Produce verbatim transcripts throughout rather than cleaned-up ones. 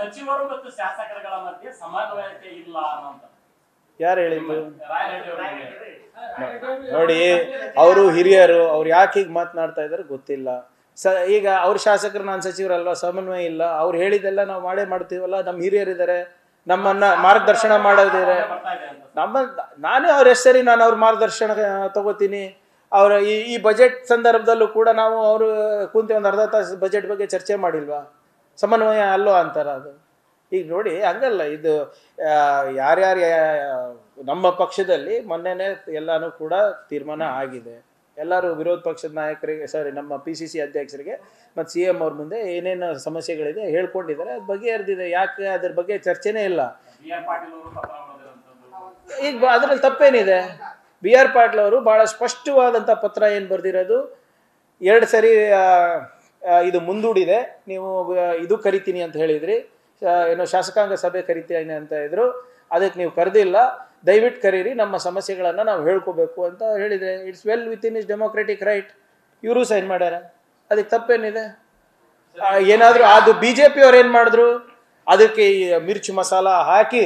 ಸಚಿವರು ಮತ್ತು ಶಾಸಕರುಗಳ ಮಧ್ಯೆ ಸಮನ್ವಯತೆ ಇಲ್ಲ ಅಂತ ಯಾರು ಹೇಳಿದ್ರು? ನೋಡಿ, ಅವರು ಹಿರಿಯರು, ಅವರು ಯಾಕೆ ಹೀಗೆ ಮಾತನಾಡ್ತಾ ಇದ್ದಾರೆ ಗೊತ್ತಿಲ್ಲ. ಈಗ ಅವ್ರ ಶಾಸಕರು ನಾನು ಸಚಿವರಲ್ವಾ, ಸಮನ್ವಯ ಇಲ್ಲ, ಅವ್ರು ಹೇಳಿದೆಲ್ಲ ನಾವು ಮಾಡೇ ಮಾಡ್ತೀವಲ್ಲ, ನಮ್ಮ ಹಿರಿಯರಿದ್ದಾರೆ, ನಮ್ಮನ್ನ ಮಾರ್ಗದರ್ಶನ ಮಾಡೋದಿದೆ. ನಮ್ಮ ನಾನೇ ಅವ್ರ ಹೆಸರಿ ನಾನು ಅವ್ರ ಮಾರ್ಗದರ್ಶನ ತಗೋತೀನಿ. ಅವರ ಈ ಈ ಬಜೆಟ್ ಸಂದರ್ಭದಲ್ಲೂ ಕೂಡ ನಾವು ಅವರು ಕುಂತು ಒಂದು ಅರ್ಧ ತಾಸು ಬಜೆಟ್ ಬಗ್ಗೆ ಚರ್ಚೆ ಮಾಡಿಲ್ವಾ? ಸಮನ್ವಯ ಅಲ್ಲೋ ಅಂತಾರ ಅದು. ಈಗ ನೋಡಿ ಹಂಗಲ್ಲ, ಇದು ಯಾರ್ಯಾರು ನಮ್ಮ ಪಕ್ಷದಲ್ಲಿ ಮೊನ್ನೆನೇ ಎಲ್ಲಾನು ಕೂಡ ತೀರ್ಮಾನ ಆಗಿದೆ. ಎಲ್ಲರೂ ವಿರೋಧ ಪಕ್ಷದ ನಾಯಕರಿಗೆ, ಸಾರಿ ನಮ್ಮ ಪಿ ಸಿ ಸಿ ಅಧ್ಯಕ್ಷರಿಗೆ ಮತ್ತು ಸಿ ಎಂ ಅವ್ರ ಮುಂದೆ ಏನೇನು ಸಮಸ್ಯೆಗಳಿದೆ ಹೇಳ್ಕೊಂಡಿದ್ದಾರೆ, ಅದು ಬಗೆಹರಿದಿದೆ. ಯಾಕೆ ಅದ್ರ ಬಗ್ಗೆ ಚರ್ಚೆನೇ ಇಲ್ಲ? ಈಗ ಅದರಲ್ಲಿ ತಪ್ಪೇನಿದೆ? ಬಿ ಆರ್ ಪಾಟೀಲ್ ಅವರು ಭಾಳ ಸ್ಪಷ್ಟವಾದಂಥ ಪತ್ರ ಏನು ಬರೆದಿರೋದು, ಎರಡು ಸರಿ ಇದು ಮುಂದೂಡಿದೆ, ನೀವು ಇದು ಕರಿತೀನಿ ಅಂತ ಹೇಳಿದ್ರಿ, ಏನೋ ಶಾಸಕಾಂಗ ಸಭೆ ಕರಿತೀನಿ ಅಂತ ಇದ್ರು, ಅದಕ್ಕೆ ನೀವು ಕರೆದಿಲ್ಲ, ದಯವಿಟ್ಟು ಕರೀರಿ, ನಮ್ಮ ಸಮಸ್ಯೆಗಳನ್ನು ನಾವು ಹೇಳ್ಕೋಬೇಕು ಅಂತ ಹೇಳಿದರೆ it's well within is democratic right. ಇವರು ಸೈನ್ ಮಾಡ್ಯಾರ, ಅದಕ್ಕೆ ತಪ್ಪೇನಿದೆ? ಏನಾದರೂ ಅದು ಬಿ ಜೆ ಪಿ ಅವ್ರು ಏನು ಮಾಡಿದ್ರು? ಅದಕ್ಕೆ ಮಿರ್ಚಿ ಮಸಾಲ ಹಾಕಿ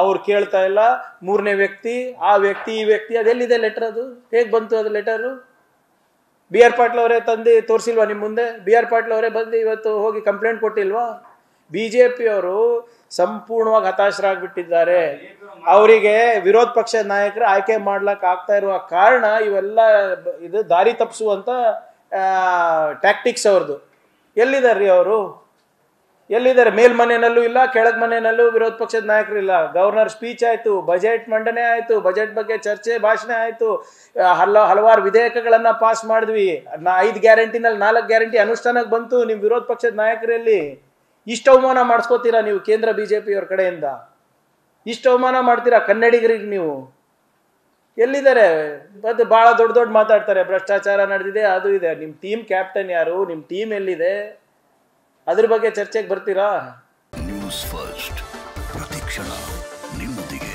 ಅವ್ರು ಕೇಳ್ತಾ ಇಲ್ಲ, ಮೂರನೇ ವ್ಯಕ್ತಿ, ಆ ವ್ಯಕ್ತಿ, ಈ ವ್ಯಕ್ತಿ, ಅದೆಲ್ಲಿದೆ ಲೆಟರ್? ಅದು ಹೇಗೆ ಬಂತು ಅದು ಲೆಟರು? ಬಿ ಆರ್ ಪಾಟೀಲ್ ಅವರೇ ತಂದು ತೋರಿಸಿಲ್ವಾ ನಿಮ್ಮ ಮುಂದೆ? ಬಿ ಆರ್ ಪಾಟೀಲ್ ಅವರೇ ಬಂದು ಇವತ್ತು ಹೋಗಿ ಕಂಪ್ಲೇಂಟ್ ಕೊಟ್ಟಿಲ್ವಾ? ಬಿ ಜೆ ಪಿಯವರು ಸಂಪೂರ್ಣವಾಗಿ ಹತಾಶರಾಗ್ಬಿಟ್ಟಿದ್ದಾರೆ. ಅವರಿಗೆ ವಿರೋಧ ಪಕ್ಷದ ನಾಯಕರು ಆಯ್ಕೆ ಮಾಡ್ಲಿಕ್ಕೆ ಆಗ್ತಾ ಇರುವ ಕಾರಣ ಇವೆಲ್ಲ ಇದು ದಾರಿ ತಪ್ಪಿಸುವಂಥ ಟ್ಯಾಕ್ಟಿಕ್ಸ್ ಅವ್ರದ್ದು. ಎಲ್ಲಿದ್ದಾರೆ ಅವರು? ಎಲ್ಲಿದ್ದಾರೆ? ಮೇಲ್ಮನೆಯಲ್ಲೂ ಇಲ್ಲ, ಕೆಳಗ್ ಮನೆಯಲ್ಲೂ ವಿರೋಧ ಪಕ್ಷದ ನಾಯಕರು ಇಲ್ಲ. ಗವರ್ನರ್ ಸ್ಪೀಚ್ ಆಯಿತು, ಬಜೆಟ್ ಮಂಡನೆ ಆಯಿತು, ಬಜೆಟ್ ಬಗ್ಗೆ ಚರ್ಚೆ ಭಾಷಣ ಆಯಿತು, ಹಲ ಹಲವಾರು ವಿಧೇಯಕಗಳನ್ನು ಪಾಸ್ ಮಾಡಿದ್ವಿ, ನಾ ಐದು ಗ್ಯಾರಂಟಿನಲ್ಲಿ ನಾಲ್ಕು ಗ್ಯಾರಂಟಿ ಅನುಷ್ಠಾನಕ್ಕೆ ಬಂತು. ನಿಮ್ಮ ವಿರೋಧ ಪಕ್ಷದ ನಾಯಕರಲ್ಲಿ ಇಷ್ಟು ಅವಮಾನ ಮಾಡಿಸ್ಕೋತೀರಾ ನೀವು? ಕೇಂದ್ರ ಬಿ ಜೆ ಪಿಯವ್ರ ಕಡೆಯಿಂದ ಇಷ್ಟು ಅವಮಾನ ಮಾಡ್ತೀರಾ ಕನ್ನಡಿಗರಿಗೆ ನೀವು? ಎಲ್ಲಿದ್ದಾರೆ? ಮತ್ತು ಭಾಳ ದೊಡ್ಡ ದೊಡ್ಡ ಮಾತಾಡ್ತಾರೆ, ಭ್ರಷ್ಟಾಚಾರ ನಡೆದಿದೆ, ಅದು ಇದೆ. ನಿಮ್ಮ ಟೀಮ್ ಕ್ಯಾಪ್ಟನ್ ಯಾರು? ನಿಮ್ಮ ಟೀಮ್ ಎಲ್ಲಿದೆ? ಅದ್ರ ಬಗ್ಗೆ ಚರ್ಚೆಗೆ ಬರ್ತೀರಾ? ನ್ಯೂಸ್ ಫಸ್ಟ್ ಪ್ರತಿಕ್ಷಣ ನಿಮ್ಮೊಂದಿಗೆ.